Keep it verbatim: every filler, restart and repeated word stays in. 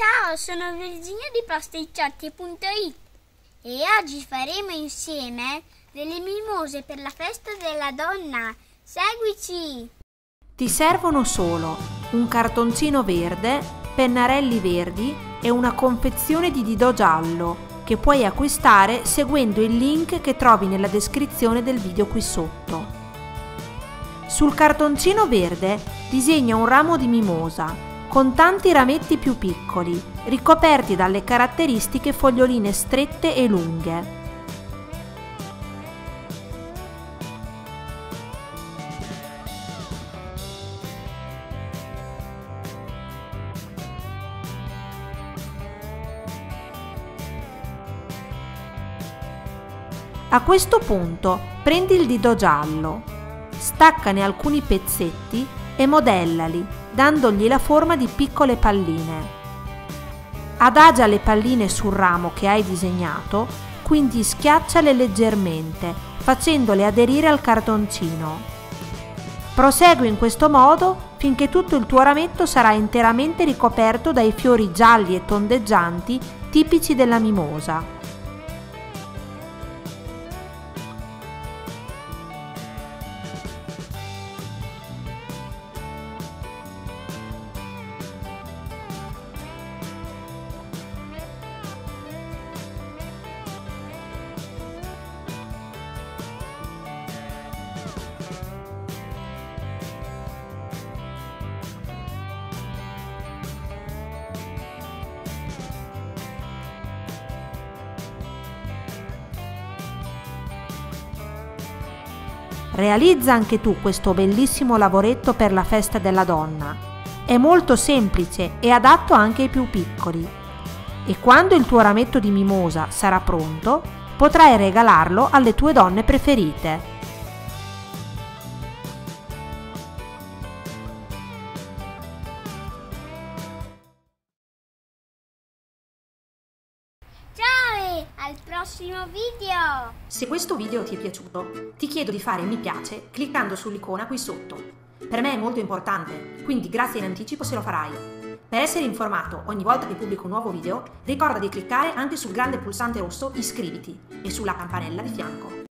Ciao, sono Virginia di pasticciotti punto it e oggi faremo insieme delle mimose per la festa della donna. Seguici! Ti servono solo un cartoncino verde, pennarelli verdi e una confezione di didò giallo che puoi acquistare seguendo il link che trovi nella descrizione del video qui sotto. Sul cartoncino verde disegna un ramo di mimosa con tanti rametti più piccoli, ricoperti dalle caratteristiche foglioline strette e lunghe. A questo punto prendi il didò giallo, staccane alcuni pezzetti e modellali, dandogli la forma di piccole palline. Adagia le palline sul ramo che hai disegnato, quindi schiacciale leggermente, facendole aderire al cartoncino. Prosegui in questo modo finché tutto il tuo rametto sarà interamente ricoperto dai fiori gialli e tondeggianti tipici della mimosa. Realizza anche tu questo bellissimo lavoretto per la festa della donna. È molto semplice e adatto anche ai più piccoli. E quando il tuo rametto di mimosa sarà pronto, potrai regalarlo alle tue donne preferite. Al prossimo video! Se questo video ti è piaciuto, ti chiedo di fare mi piace cliccando sull'icona qui sotto. Per me è molto importante, quindi grazie in anticipo se lo farai. Per essere informato ogni volta che pubblico un nuovo video, ricorda di cliccare anche sul grande pulsante rosso iscriviti e sulla campanella di fianco.